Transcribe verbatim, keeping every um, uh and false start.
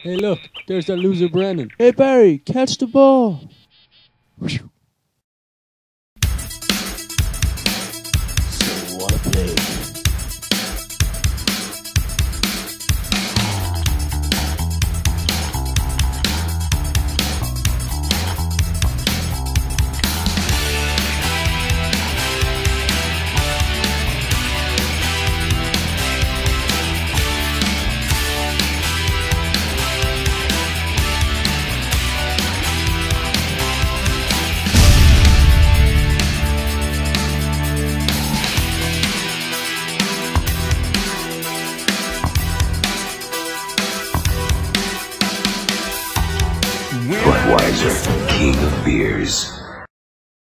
Hey, look, there's that loser Brandon. Hey, Barry, catch the ball. Whew. So what a play. Budweiser, king of beers.